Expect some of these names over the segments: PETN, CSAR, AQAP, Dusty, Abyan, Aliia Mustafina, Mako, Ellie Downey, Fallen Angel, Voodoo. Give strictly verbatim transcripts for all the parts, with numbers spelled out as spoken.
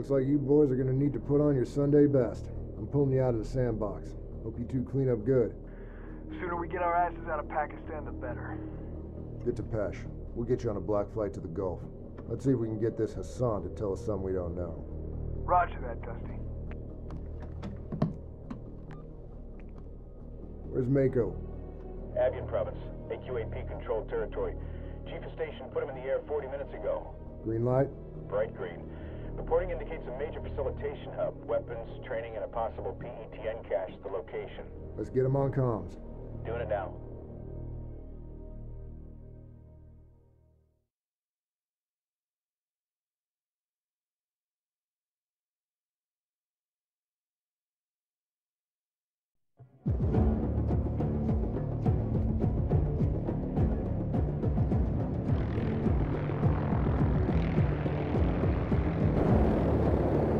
Looks like you boys are gonna need to put on your Sunday best. I'm pulling you out of the sandbox. Hope you two clean up good. The sooner we get our asses out of Pakistan, the better. Get to Pesh. We'll get you on a black flight to the Gulf. Let's see if we can get this Hassan to tell us something we don't know. Roger that, Dusty. Where's Mako? Abyan province. A Q A P controlled territory. Chief of station put him in the air forty minutes ago. Green light? Bright green. Reporting indicates a major facilitation hub, weapons, training, and a possible P E T N cache at the location. Let's get him on comms. Doing it now.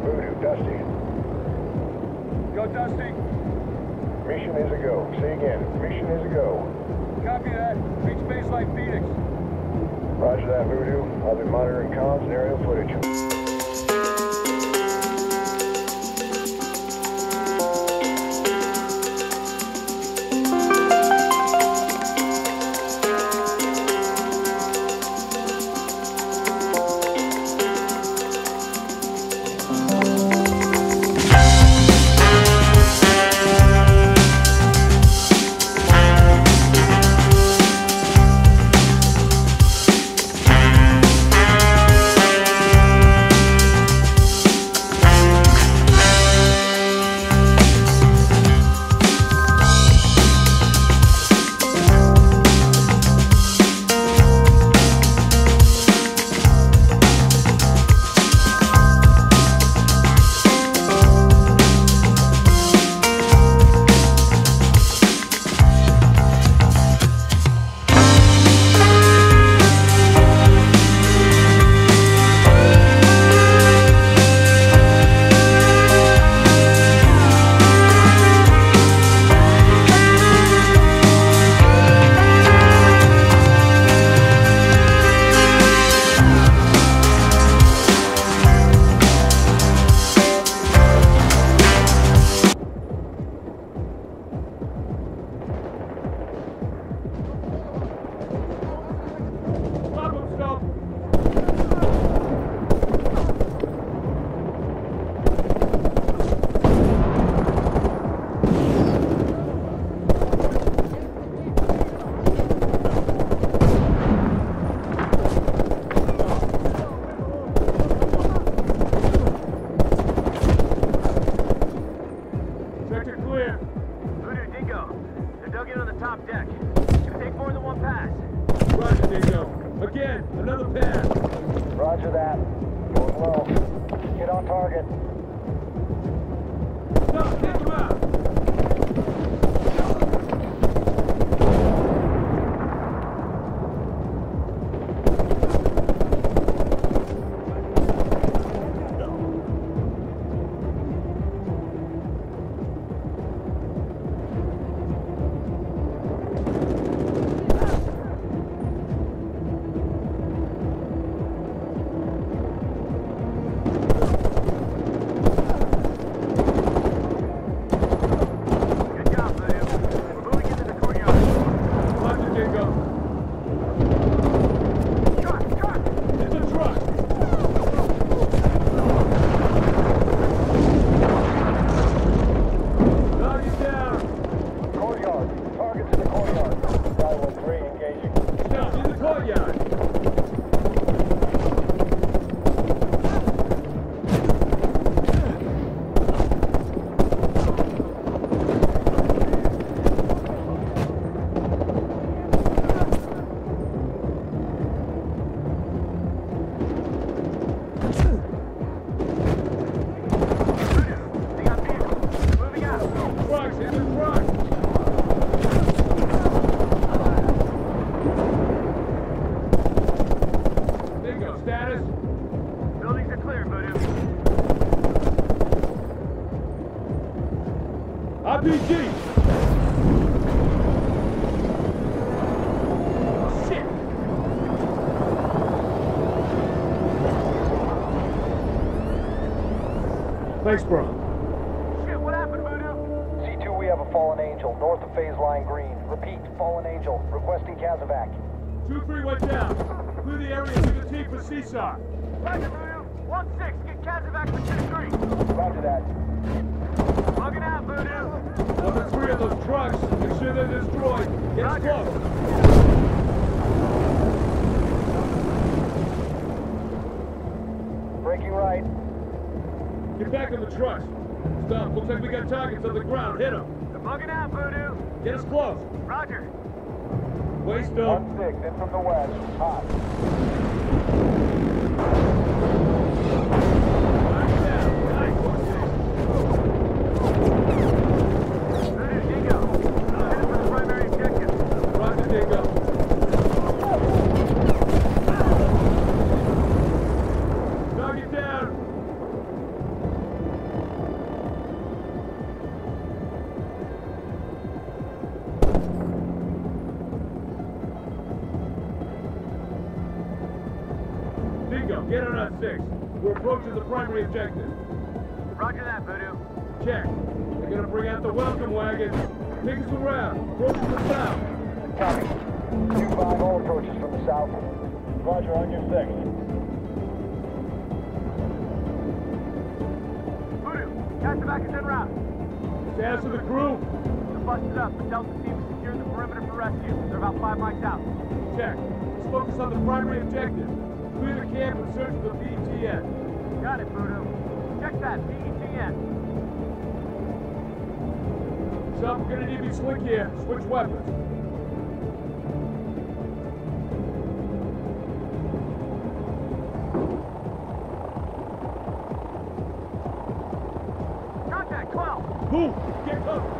Voodoo, Dusty. Go, Dusty. Mission is a go. Say again. Mission is a go. Copy that. Reach baseline Phoenix. Roger that, Voodoo. I'll be monitoring comms and aerial footage. Thanks, bro. Shit, what happened, Voodoo? C two, we have a Fallen Angel, north of phase line green. Repeat, Fallen Angel, requesting Kazovac. two three went down. Clear the area to the team for C S A R. Roger, Voodoo. one six, get Kazovac for two three. Roger that. Logging out, Voodoo. One or three of those trucks. Make sure they're destroyed. Get close. Breaking right. Get back on the truck. Stop. Looks like we got targets on the ground. Hit them. They're bugging out, Voodoo. Get us close. Roger. Waist up. One six in from the west. Hot. Lock down. Nice. One six. That is Dingo. I'm headed for the primary objective. Roger, Dingo. Get on us six. We're approaching the primary objective. Roger that, Voodoo. Check. They're gonna bring out the welcome wagon. Take us around. Approach from the south. Copy. two five, all approaches from the south. Roger, on your six. Voodoo, Kazovac is en route. Stand to the crew. They're busted up. The Delta team has secured the perimeter for rescue. They're about five miles out. Check. Let's focus on the primary objective. Clear the camp and search for P E T N. Got it, Voodoo. Check that, P E T N. So, we're gonna need to be slick here. Switch weapons. Contact, twelve! Move! Get close!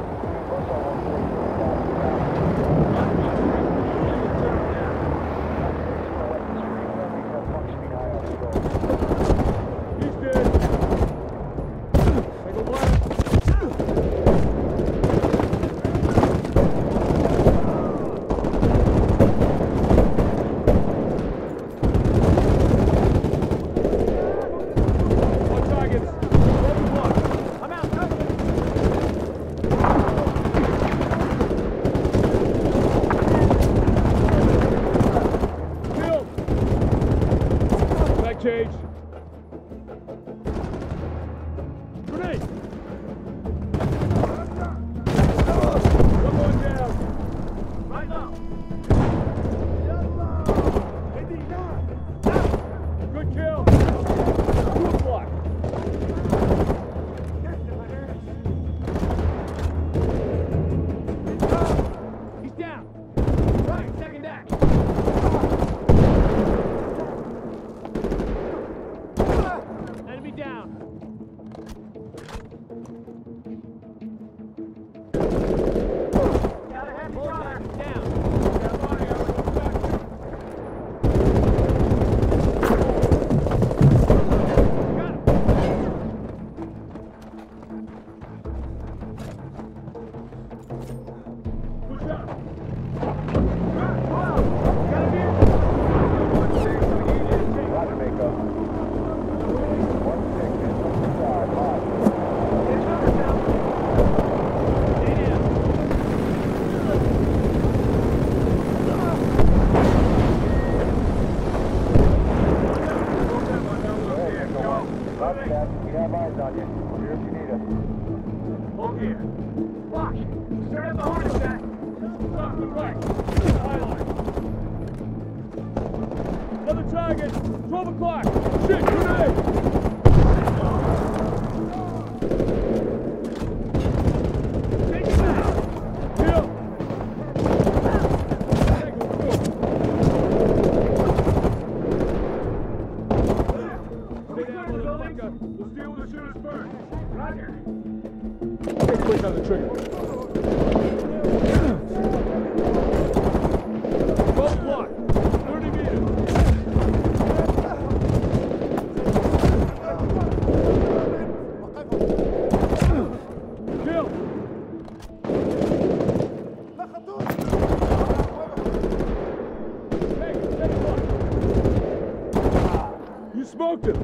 Him.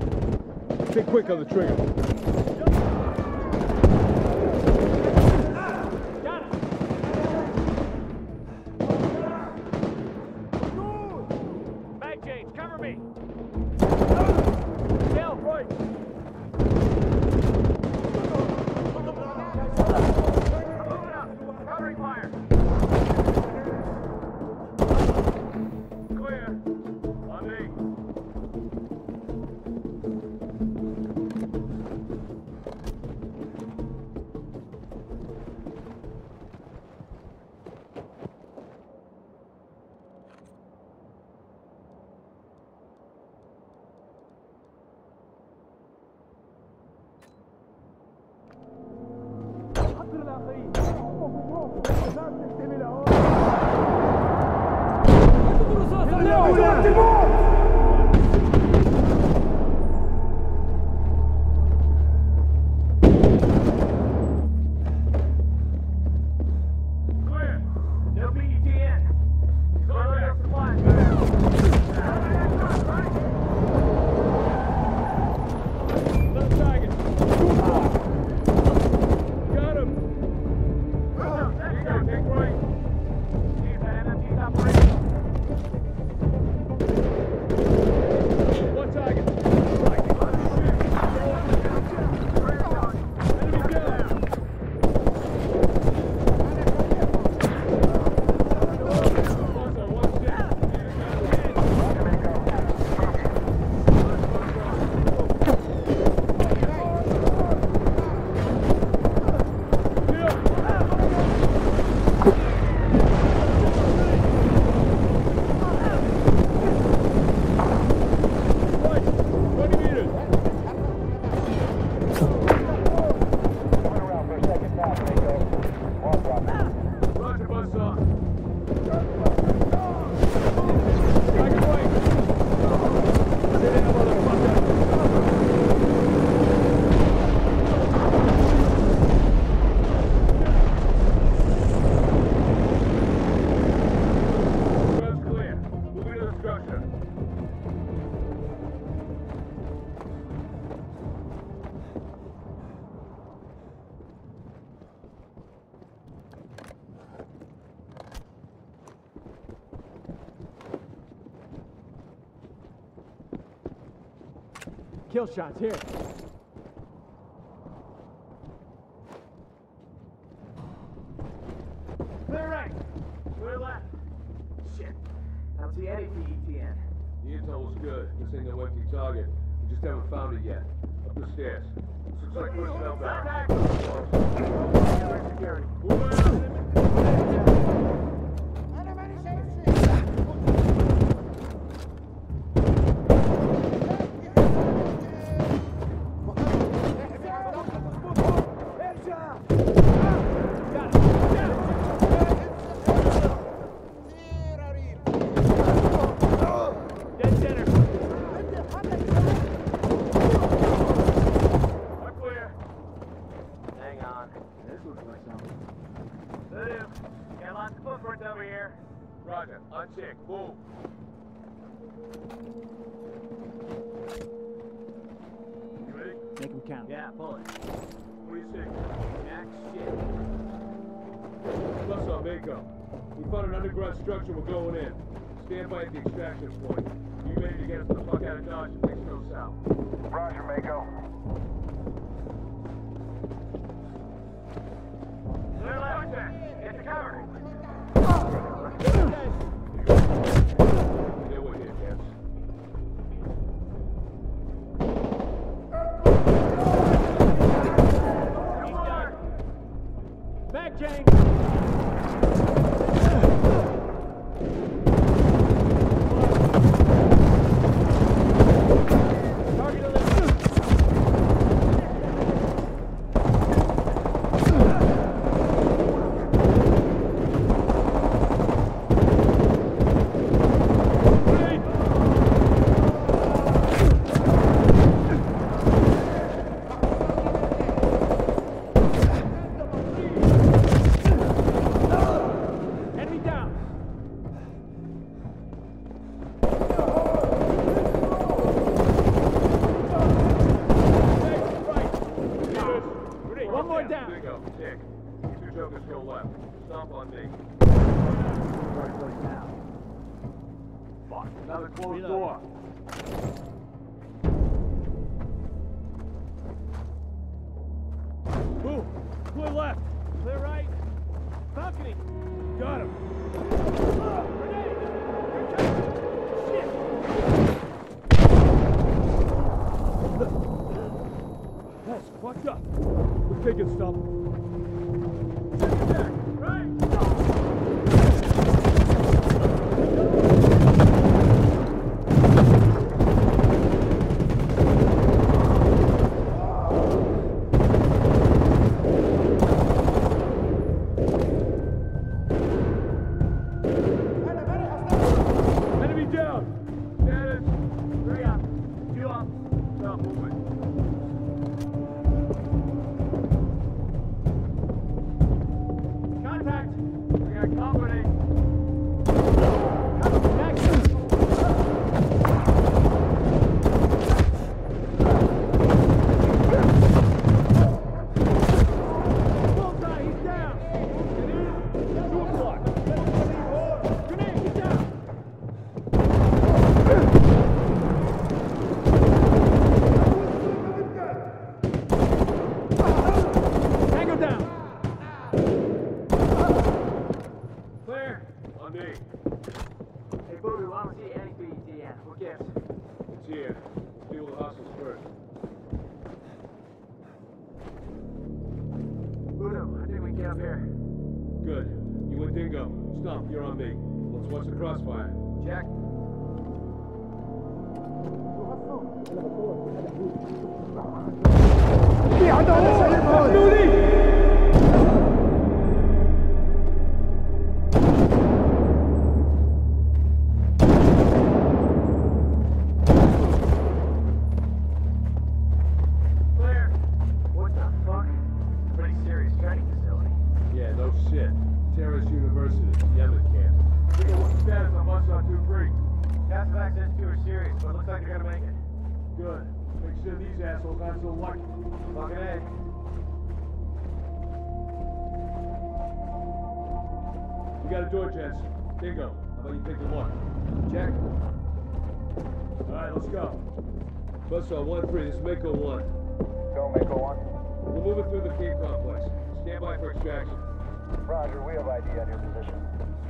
Stay quick on the trigger. Kill shots here. Clear right. Clear left. Shit. I don't see any P E T N. The intel was good. It's in no empty target. We just haven't found it yet. Up the stairs. Looks like personnel back. Security. Structure, we're going in. Stand by at the extraction point. You ready to get us the fuck out of Dodge and things go south. Roger, Mako. Clear left, then. Get to cover. They were here, gents. Back, Jane. Stomp, you're on me. Let's watch the crossfire. Jack. Yeah, I know that's how you Dingo, how about you pick the one? Check. Alright, let's go. Buzzsaw one three, this is Mako one. Go, Mako one. We're moving through the cave complex. Stand by for extraction. Roger, we have I D on your position.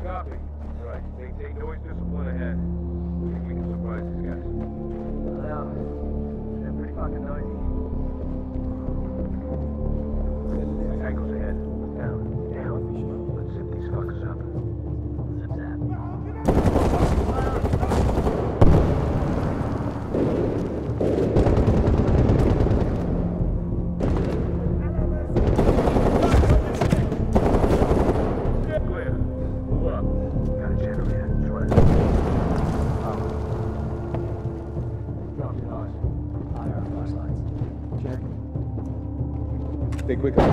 Copy. Alright, maintain noise discipline ahead. We think we can surprise these guys. Well, they're pretty fucking noisy. Angles ahead. Down, down. Let's zip these fuckers up. Quick up.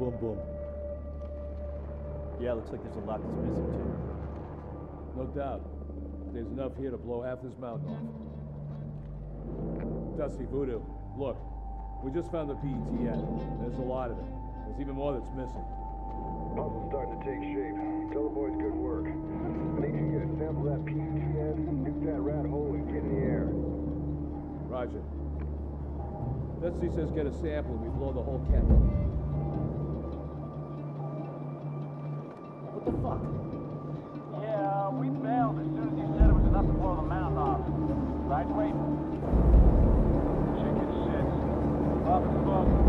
Boom, boom. Yeah, looks like there's a lot that's missing, too. No doubt. There's enough here to blow half this mountain off. Dusty, Voodoo, look. We just found the P E T N. There's a lot of it. There's even more that's missing. Puzzle's starting to take shape. Tell the boys good work. I need you to get a sample of that P E T N, nuke that rat hole, and get in the air. Roger. Dusty says get a sample and we blow the whole cat up. What the fuck? Yeah, we bailed as soon as he said it was enough to blow the mouth off. Right, wait. Chicken shit. Up and close.